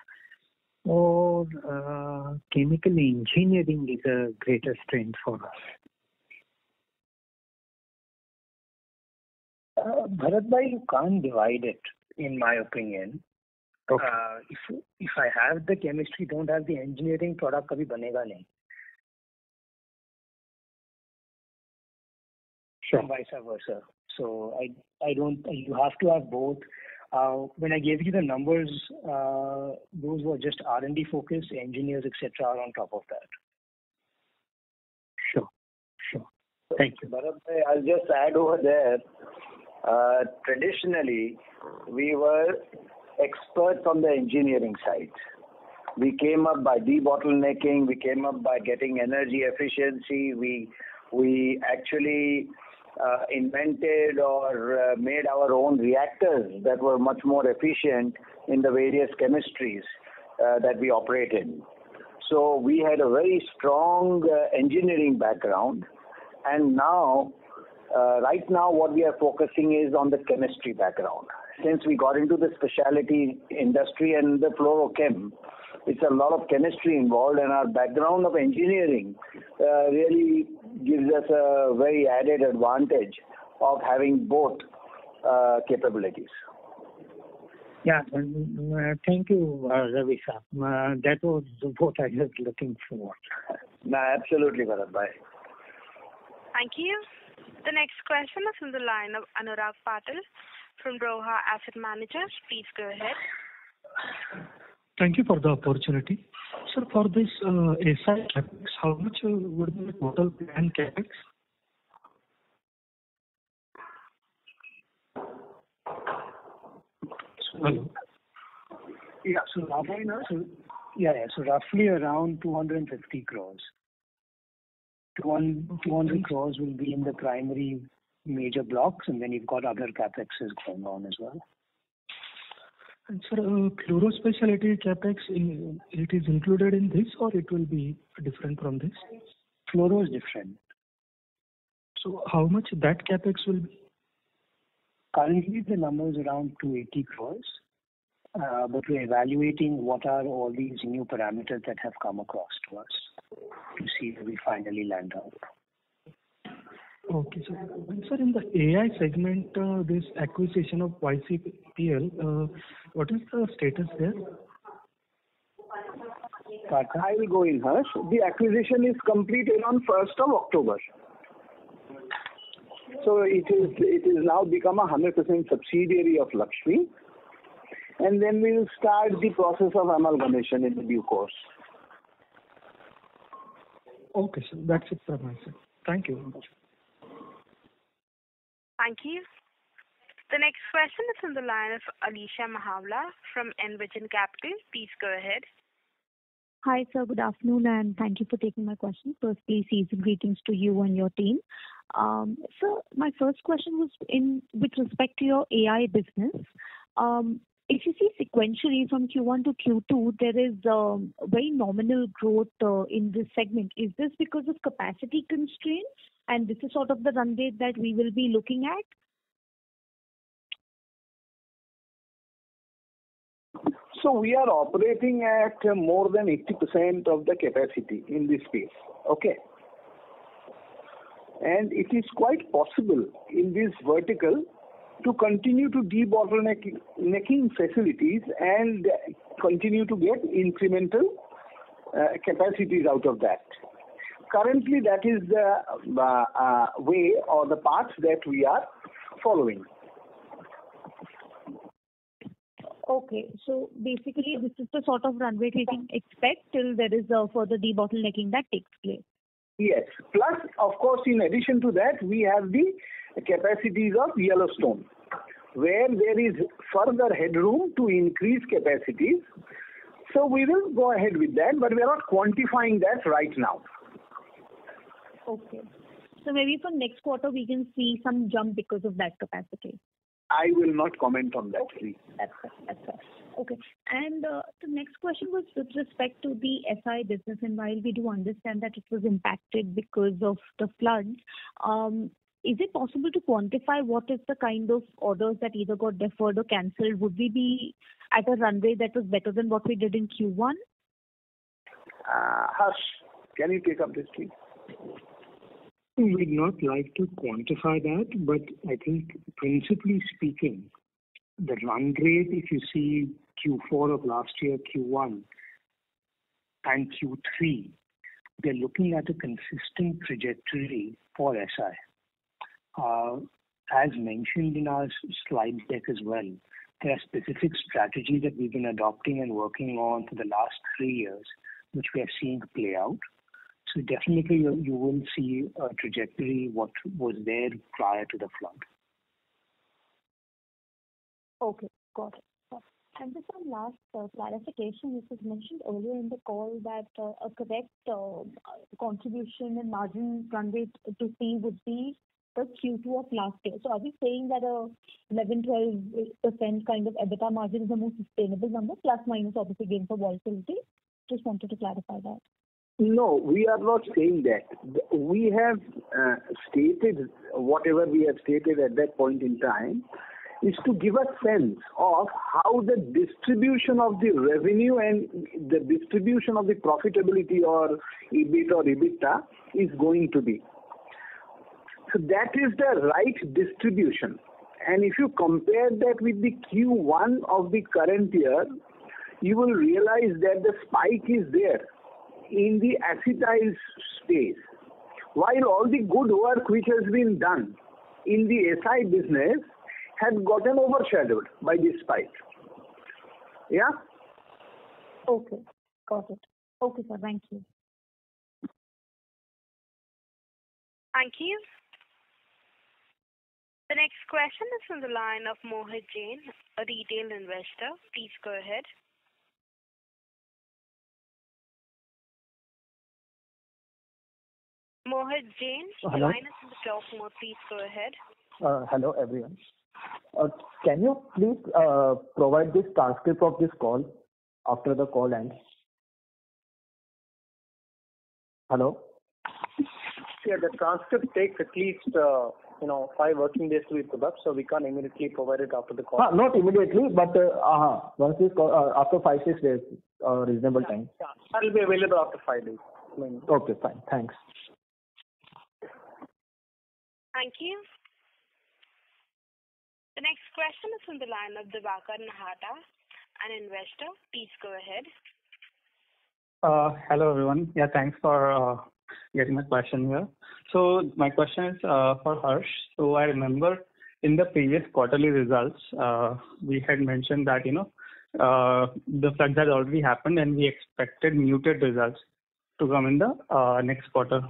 or chemical engineering is a greater strength for us? Bharat Bhai, you can't divide it, in my opinion. Okay. If I have the chemistry, don't have the engineering, product kabhi banega nahi. Sure. And vice versa. So I don't. You have to have both. When I gave you the numbers, those were just R&D focus. Engineers, etc., are on top of that. Sure. Thank you, Bharat Bhai. I'll just add over there. Traditionally, we were experts on the engineering side. We came up by debottlenecking, we came up by getting energy efficiency, we actually invented or made our own reactors that were much more efficient in the various chemistries that we operate in. So we had a very strong engineering background, and now, right now what we are focusing is on the chemistry background. Since we got into the specialty industry and the fluorochem, it's a lot of chemistry involved, and our background of engineering really gives us a very added advantage of having both capabilities. Yeah, thank you, Ravi Shah. That was what I was looking for. No, absolutely, Bharat Bhai. Thank you. The next question is from the line of Anurag Patil from Roha Asset Managers. Please go ahead. Thank you for the opportunity. Sir, for this SI CAPEX, how much would be the total planned CAPEX? Hello. Yeah. So roughly around 250 crores. 200 crores will be in the primary major blocks, and then you've got other CAPEXs going on as well. And sir, fluoro specialty CAPEX, it is included in this, or it will be different from this? Fluoro is different. So how much that CAPEX will be? Currently, the number is around 280 crores. But we're evaluating what are all these new parameters that have come across to us to see if we finally land out. Okay, sir. And sir, in the AI segment, this acquisition of YCPL, what is the status there? I will go in, Harsh. The acquisition is completed on 1st of October. So it is now become a 100% subsidiary of Laxmi. And then we will start the process of amalgamation in the due course. Okay, so that's it from my side. Thank you very much. Thank you. The next question is on the line of Alisha Mahawla from Envision Capital. Please go ahead. Hi, sir. Good afternoon, and thank you for taking my question. Firstly, season greetings to you and your team. So my first question was with respect to your AI business. If you see sequentially from Q1 to Q2, there is very nominal growth in this segment. Is this because of capacity constraints? And this is sort of the run rate that we will be looking at? So we are operating at more than 80% of the capacity in this space. Okay. And it is quite possible in this vertical to continue to debottlenecking facilities and continue to get incremental capacities out of that. Currently, that is the way or the path that we are following. Okay, so basically, this is the sort of run rate we can expect till there is further debottlenecking that takes place. Yes. Plus, of course, in addition to that, we have the capacities of Yellowstone, where there is further headroom to increase capacities. So we will go ahead with that, but we are not quantifying that right now. Okay. So maybe for next quarter, we can see some jump because of that capacity. I will not comment on that, okay. Please. That's right. Okay. And the next question was with respect to the SI business. And while we do understand that it was impacted because of the floods, is it possible to quantify what is the kind of orders that either got deferred or cancelled? Would we be at a run rate that was better than what we did in Q1? Harsh, can you take up this, please? We would not like to quantify that, but I think principally speaking, the run rate, if you see Q4 of last year, Q1 and Q3, they're looking at a consistent trajectory for SI. As mentioned in our slide deck as well, there are specific strategies that we've been adopting and working on for the last 3 years, which we are seeing play out. So definitely you will see a trajectory what was there prior to the flood. Okay, got it. And just one last clarification, this was mentioned earlier in the call that a correct contribution and margin run rate to see would be the Q2 of last year. So are we saying that a 11-12% kind of EBITDA margin is the most sustainable number, plus minus obviously gain for volatility? Just wanted to clarify that. No, we are not saying that. We have stated whatever we have stated at that point in time is to give a sense of how the distribution of the revenue and the distribution of the profitability or EBIT or EBITDA is going to be. So that is the right distribution. And if you compare that with the Q1 of the current year, you will realize that the spike is there in the acetyl space. While all the good work which has been done in the SI business had gotten overshadowed by this spike. Yeah? Okay. Got it. Okay, sir. Thank you. Thank you. The next question is from the line of Mohit Jain, a retail investor. Please go ahead. Mohit Jain, the line is in the top mode. Please go ahead. Hello, everyone. Can you please provide this transcript of this call after the call ends? Hello? Yeah, the transcript takes at least 5 working days to be put up, so we can't immediately provide it after the call. Not immediately, but once this call, after 5-6 days, reasonable time. Yeah, that will be available after 5 days. Okay, fine. Thanks. Thank you. The next question is from the line of Divakar Nahata, an investor. Please go ahead. Hello, everyone. Yeah, thanks for getting my question here. So my question is for Harsh. So I remember in the previous quarterly results, we had mentioned that, the floods had already happened and we expected muted results to come in the next quarter.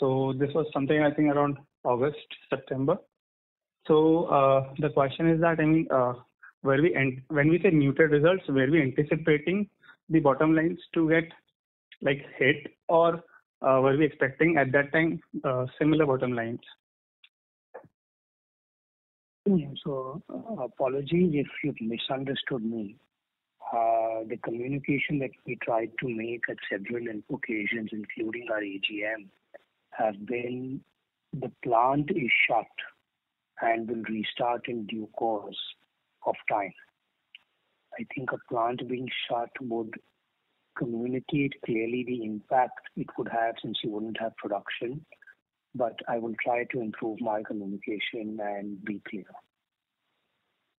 So this was something I think around August, September. So the question is that, when we say muted results, were we anticipating the bottom lines to get hit, or were we expecting at that time similar bottom lines? So apologies if you misunderstood me. The communication that we tried to make at several occasions, including our AGM, have been the plant is shut and will restart in due course of time. I think a plant being shut would communicate clearly the impact it would have, since you wouldn't have production. But I will try to improve my communication and be clear.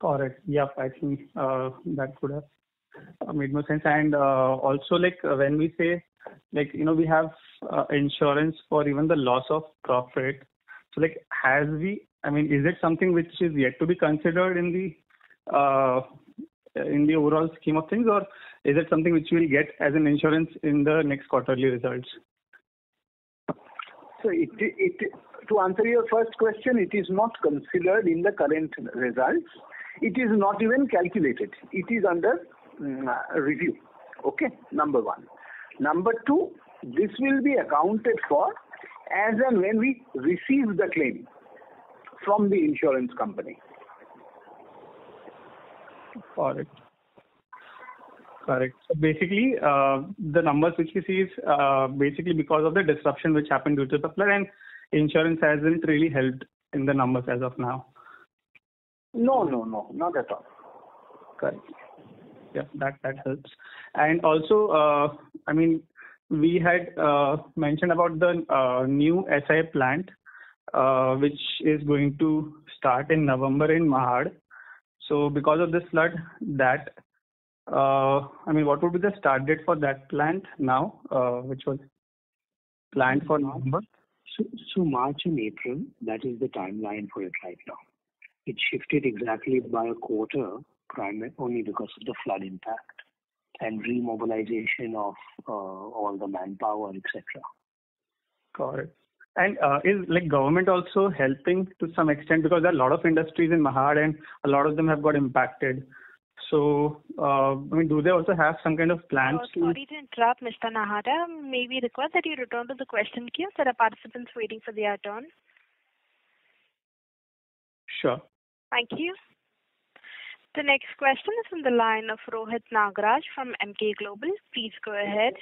Correct. Yeah, I think that would have made more sense. And also, when we say, we have insurance for even the loss of profit. So, is it something which is yet to be considered in the overall scheme of things, or is it something which we'll get as an insurance in the next quarterly results? So to answer your first question, it is not considered in the current results. It is not even calculated. It is under review. Okay, number one. Number two, this will be accounted for as and when we receive the claim from the insurance company. Correct. So basically, the numbers which we see is basically because of the disruption which happened due to the flood, and insurance hasn't really helped in the numbers as of now. No, not at all. Correct. Yeah, that helps. And also, we had mentioned about the new SI plant, which is going to start in November in Mahad. So because of this flood, what would be the start date for that plant now, which was planned for November? So March and April, that is the timeline for it right now. It shifted exactly by a quarter, primarily only because of the flood impact and remobilization of all the manpower, etc. Correct. And is government also helping to some extent, because there are a lot of industries in Mahad and a lot of them have got impacted. So, do they also have some kind of plans? Sorry to interrupt, Mr. Nahata. May we request that you return to the question queue? There are participants waiting for their turn. Sure. Thank you. The next question is from the line of Rohit Nagraj from Emkay Global. Please go ahead.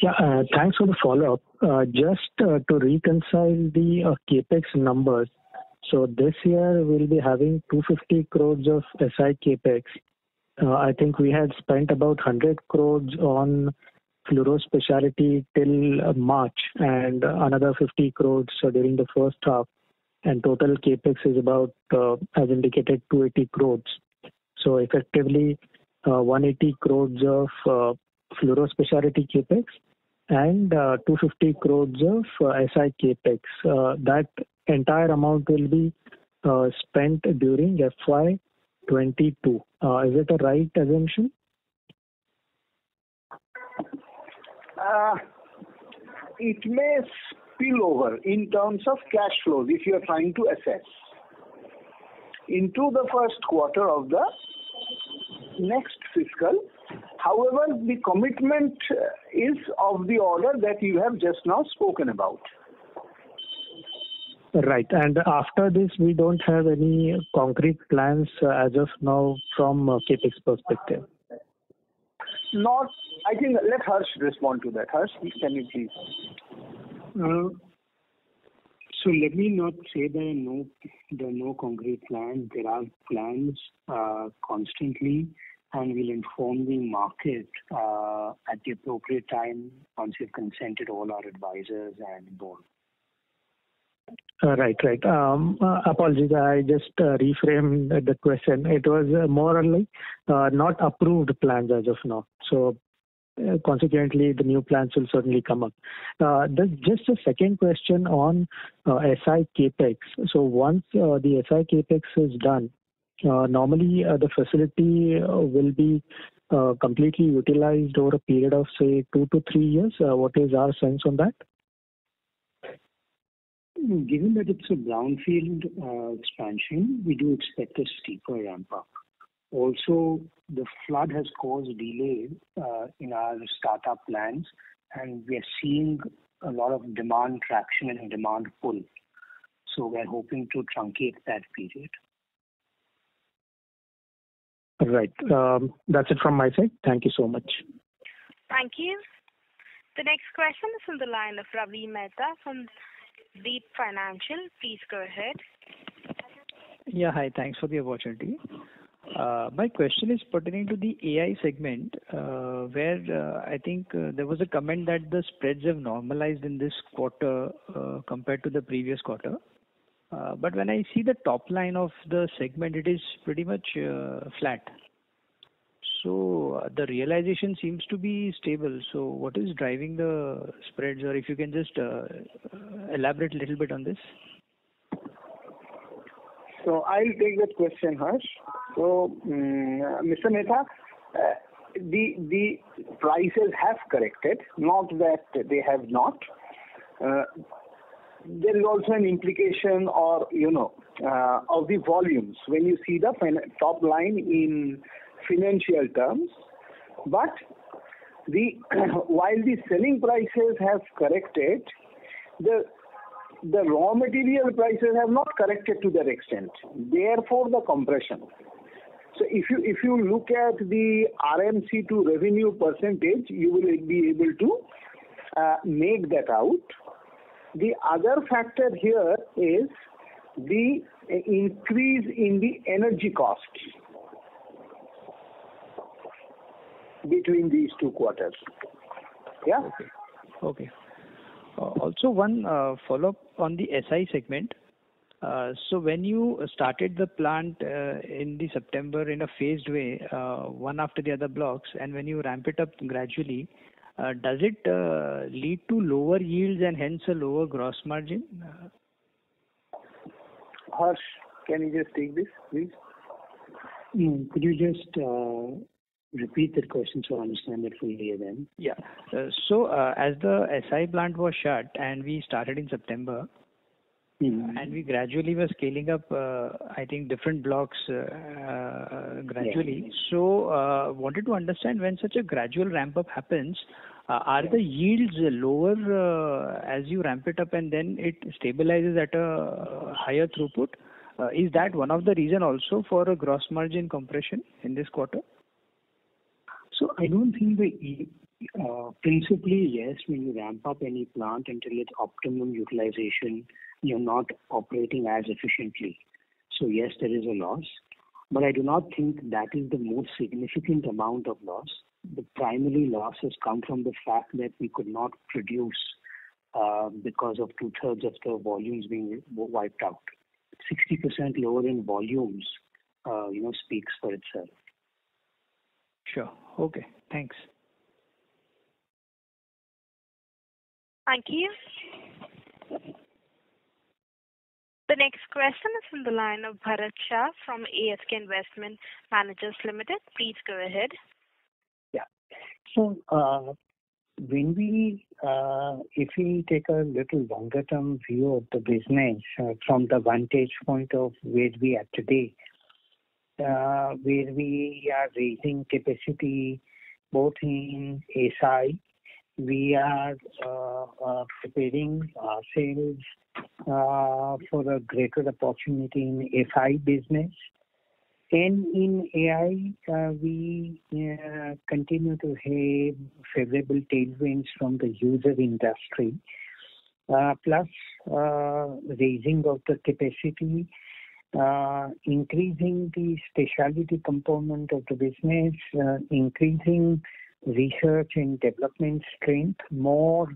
Yeah, thanks for the follow-up. Just to reconcile the CAPEX numbers, so this year we'll be having 250 crores of SI CAPEX. I think we had spent about 100 crores on fluoro specialty till March, and another 50 crores during the first half, and total CAPEX is about, as indicated, 280 crores. So effectively, 180 crores of fluoro specialty CAPEX and 250 crores of SI CAPEX. That entire amount will be spent during FY22. Is it a right assumption? It may spillover in terms of cash flows, if you are trying to assess, into the first quarter of the next fiscal. However, the commitment is of the order that you have just now spoken about. Right. And after this, we don't have any concrete plans as of now from CAPEX perspective. Not, I think, let Harsh respond to that. Harsh, can you please? So let me not say there are no concrete plans. There are plans constantly, and we'll inform the market at the appropriate time once we've consented all our advisors and board. Right. Apologies, I just reframed the question. It was more or less not approved plans as of now. So consequently, the new plans will certainly come up. Just a second question on SI CAPEX. So once the SI CAPEX is done, normally the facility will be completely utilized over a period of, say, 2 to 3 years. What is our sense on that? Given that it's a brownfield expansion, we do expect a steeper ramp-up. Also, the flood has caused delay in our startup plans, and we are seeing a lot of demand traction and demand pull. So we're hoping to truncate that period. Right. That's it from my side. Thank you so much. Thank you. The next question is on the line of Ravi Mehta from Deep Financial. Please go ahead. Yeah, hi. Thanks for the opportunity. My question is pertaining to the AI segment, where I think there was a comment that the spreads have normalized in this quarter compared to the previous quarter. But when I see the top line of the segment, it is pretty much flat. So the realization seems to be stable. So what is driving the spreads, or if you can just elaborate a little bit on this? So I'll take that question, Harsh. So, Mr. Mehta, the prices have corrected, not that they have not. There is also an implication or, of the volumes when you see the top line in financial terms. But while the selling prices have corrected, the raw material prices have not corrected to that extent. Therefore, the compression. So if you look at the RMC to revenue percentage, you will be able to make that out. The other factor here is the increase in the energy costs between these two quarters. Yeah? Okay. Also, one follow-up on the SI segment. So when you started the plant in the September in a phased way, one after the other blocks, and when you ramp it up gradually, does it lead to lower yields and hence a lower gross margin? Harsh, can you just take this, please? Could you just repeat that question so I understand it fully again? Yeah. So as the SI plant was shut and we started in September, and we gradually were scaling up, I think, different blocks gradually. Yeah. So wanted to understand, when such a gradual ramp-up happens, are the yields lower as you ramp it up and then it stabilizes at a higher throughput? Is that one of the reason also for a gross margin compression in this quarter? So I don't think principally, yes, when you ramp up any plant until it's optimum utilization, you're not operating as efficiently. So yes, there is a loss, but I do not think that is the most significant amount of loss. The primary loss has come from the fact that we could not produce because of 2/3 of the volumes being wiped out. 60% lower in volumes, speaks for itself. Sure. Okay. Thanks. Thank you. The next question is from the line of Bharat Shah from ASK Investment Managers Limited. Please go ahead. Yeah. So when we, if we take a little longer term view of the business from the vantage point of where we are today, where we are raising capacity both in SI, we are preparing ourselves for a greater opportunity in FI business. And in AI, we continue to have favorable tailwinds from the user industry, plus raising of the capacity, increasing the specialty component of the business, increasing research and development strength, more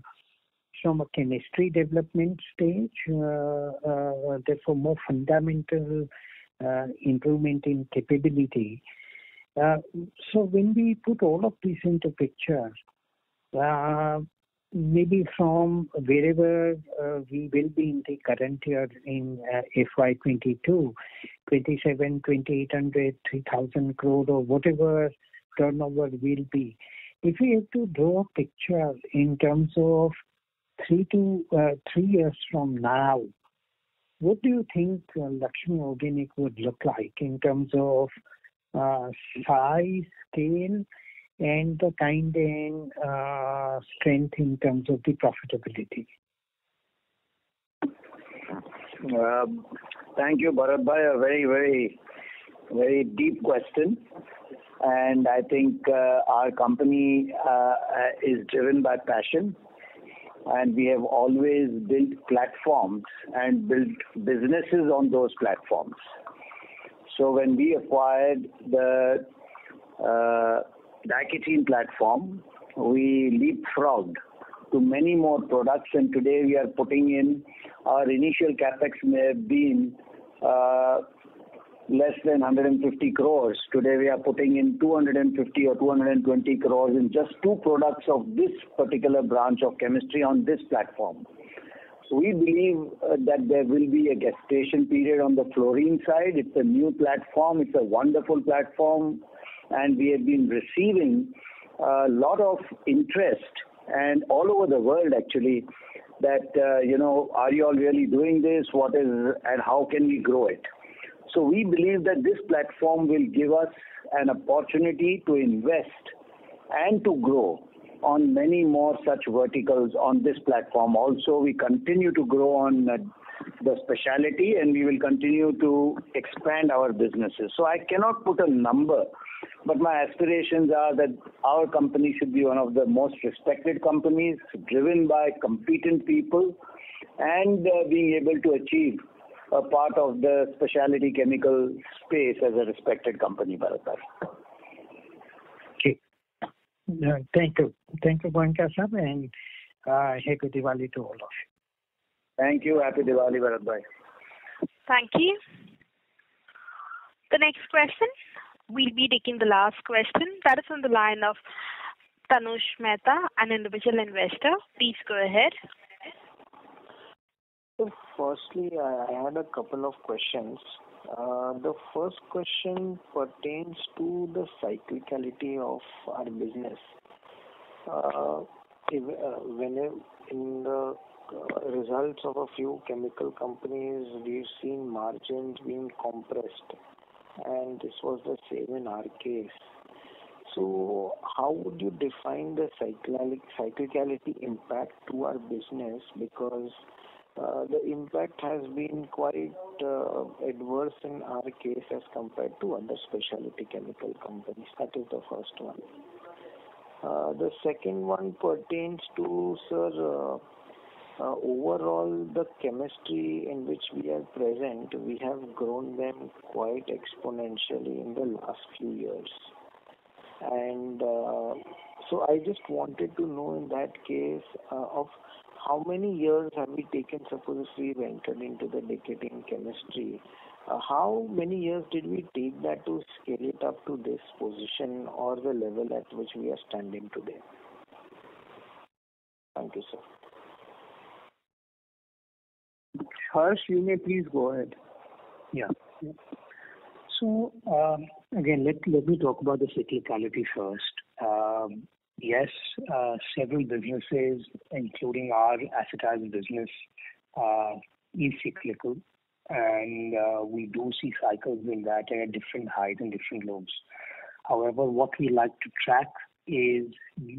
from a chemistry development stage, therefore more fundamental improvement in capability. So when we put all of this into picture, maybe from wherever we will be in the current year in FY22, 27, 2800, 3000 crore or whatever turnover will be. If we have to draw a picture in terms of 3 to 3 years from now, what do you think Laxmi Organic would look like in terms of size, scale, and the kind and strength in terms of the profitability? Thank you, Bharat Bhai. A very, very, very deep question. And I think our company is driven by passion. And we have always built platforms and built businesses on those platforms. So when we acquired the diketene platform, we leapfrogged to many more products. And today we are putting in our initial CAPEX may have been less than 150 crores. Today we are putting in 250 or 220 crores in just two products of this particular branch of chemistry on this platform. So we believe that there will be a gestation period on the fluorine side. It's a new platform. It's a wonderful platform. And we have been receiving a lot of interest and all over the world actually that, you know, are you all really doing this? What is and how can we grow it? So we believe that this platform will give us an opportunity to invest and to grow on many more such verticals on this platform. Also, we continue to grow on the specialty and we will continue to expand our businesses. So I cannot put a number, but my aspirations are that our company should be one of the most respected companies, driven by competent people and being able to achieve a part of the specialty chemical space as a respected company, Bharat. Okay. Thank you. Thank you, Goenka sir, and happy Diwali to all of you. Thank you. Happy Diwali, Bharat Bhai. Thank you. The next question, we'll be taking the last question. That is on the line of Tanush Mehta, an individual investor. Please go ahead. So firstly, I had a couple of questions. The first question pertains to the cyclicality of our business. In the results of a few chemical companies, we've seen margins being compressed, and this was the same in our case. So how would you define the cyclicality impact to our business? Because the impact has been quite adverse in our case as compared to other specialty chemical companies. That is the first one. The second one pertains to, sir, overall the chemistry in which we are present, we have grown them quite exponentially in the last few years. And so I just wanted to know in that case of how many years have we taken, suppose we've entered into the diketene chemistry, how many years did we take that to scale it up to this position or the level at which we are standing today? Thank you, sir. Harsh, you may please go ahead. Yeah. So, again, let me talk about the cyclicality first. Yes, several businesses, including our acetyls business, is cyclical, and we do see cycles in that at different heights and different lows. However, what we like to track is,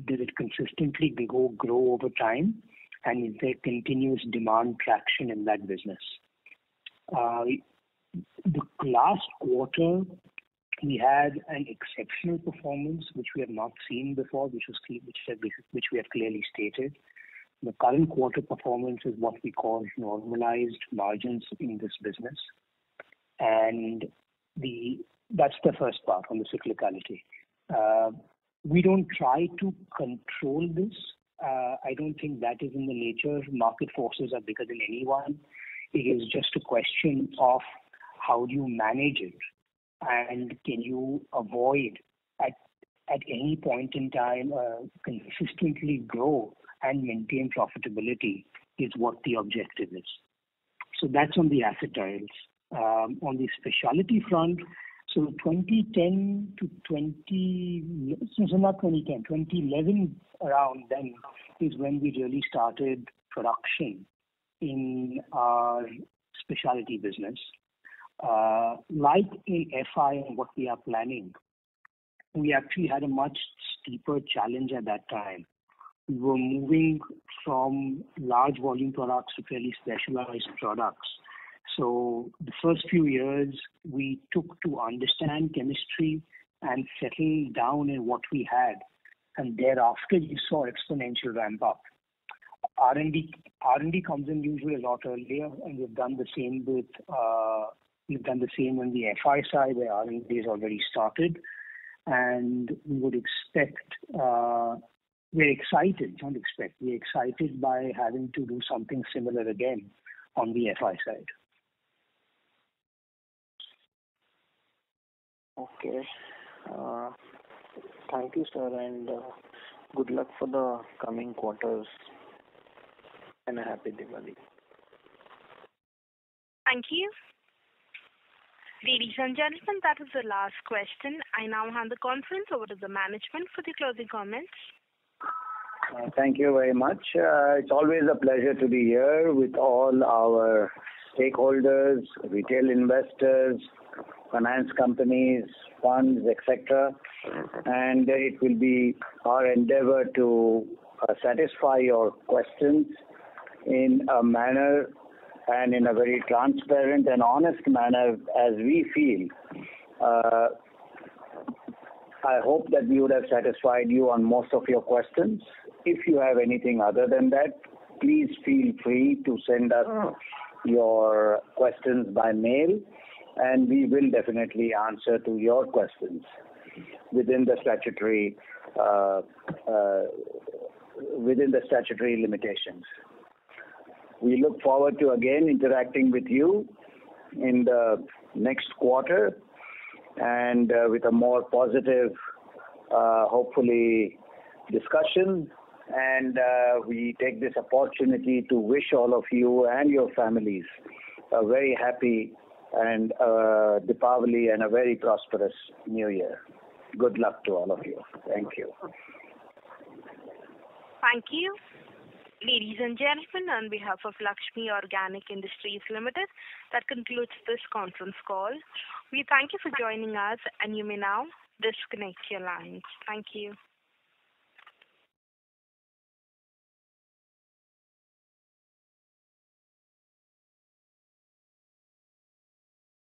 did it consistently grow over time, and is there continuous demand traction in that business? The last quarter, we had an exceptional performance, which we have not seen before, which we have clearly stated. The current quarter performance is what we call normalized margins in this business. And that's the first part on the cyclicality. We don't try to control this. I don't think that is in the nature. Market forces are bigger than anyone. It is just a question of how do you manage it, and can you avoid at any point in time consistently grow and maintain profitability is what the objective is. So that's on the acetyls. On the specialty front, so 2011 around then is when we really started production in our specialty business. Like in FI and what we are planning, we actually had a much steeper challenge at that time. We were moving from large volume products to fairly specialized products. So the first few years, we took to understand chemistry and settle down in what we had. And thereafter, you saw exponential ramp up. R&D comes in usually a lot earlier, and we've done the same with on the FI side, where R&D has already started. And we would expect, we're excited by having to do something similar again on the FI side. Okay. Thank you, sir, and good luck for the coming quarters, and a happy Diwali. Thank you. Ladies and gentlemen, that is the last question. I now hand the conference over to the management for the closing comments. Thank you very much. It's always a pleasure to be here with all our stakeholders, retail investors, finance companies, funds, etc. And it will be our endeavor to satisfy your questions in a manner and in a very transparent and honest manner as we feel. I hope that we would have satisfied you on most of your questions. If you have anything other than that, please feel free to send us your questions by mail, and we will definitely answer to your questions within the statutory limitations. We look forward to again interacting with you in the next quarter, and with a more positive, hopefully, discussion. And we take this opportunity to wish all of you and your families a very happy and Deepavali and a very prosperous New Year. Good luck to all of you. Thank you. Thank you. Ladies and gentlemen, on behalf of Laxmi Organic Industries Limited, that concludes this conference call. We thank you for joining us, and you may now disconnect your lines. Thank you.